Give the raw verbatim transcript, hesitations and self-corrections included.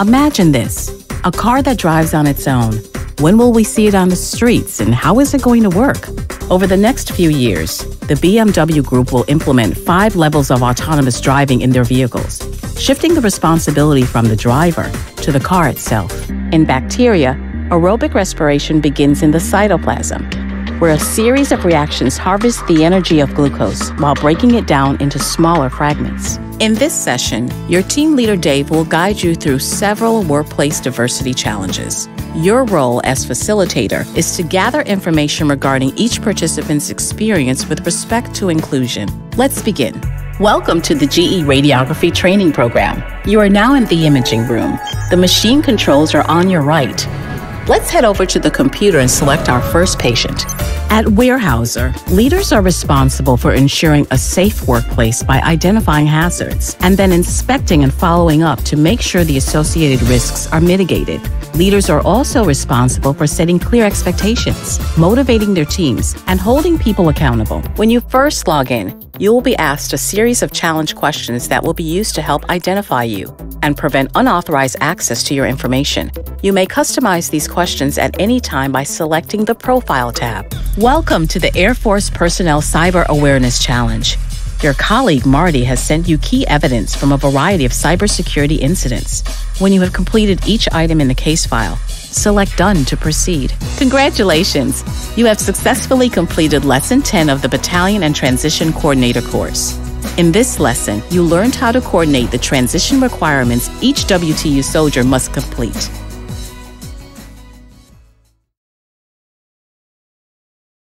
Imagine this, a car that drives on its own. When will we see it on the streets, and how is it going to work? Over the next few years, the B M W Group will implement five levels of autonomous driving in their vehicles, shifting the responsibility from the driver to the car itself. In bacteria, aerobic respiration begins in the cytoplasm, where a series of reactions harvest the energy of glucose while breaking it down into smaller fragments. In this session, your team leader Dave will guide you through several workplace diversity challenges. Your role as facilitator is to gather information regarding each participant's experience with respect to inclusion. Let's begin. Welcome to the G E Radiography Training Program. You are now in the imaging room. The machine controls are on your right. Let's head over to the computer and select our first patient. At Weyerhaeuser, leaders are responsible for ensuring a safe workplace by identifying hazards and then inspecting and following up to make sure the associated risks are mitigated. Leaders are also responsible for setting clear expectations, motivating their teams, and holding people accountable. When you first log in, you will be asked a series of challenge questions that will be used to help identify you and prevent unauthorized access to your information. You may customize these questions at any time by selecting the Profile tab. Welcome to the Air Force Personnel Cyber Awareness Challenge. Your colleague Marty has sent you key evidence from a variety of cybersecurity incidents. When you have completed each item in the case file, select Done to proceed. Congratulations! You have successfully completed Lesson ten of the Battalion and Transition Coordinator course. In this lesson, you learned how to coordinate the transition requirements each W T U soldier must complete.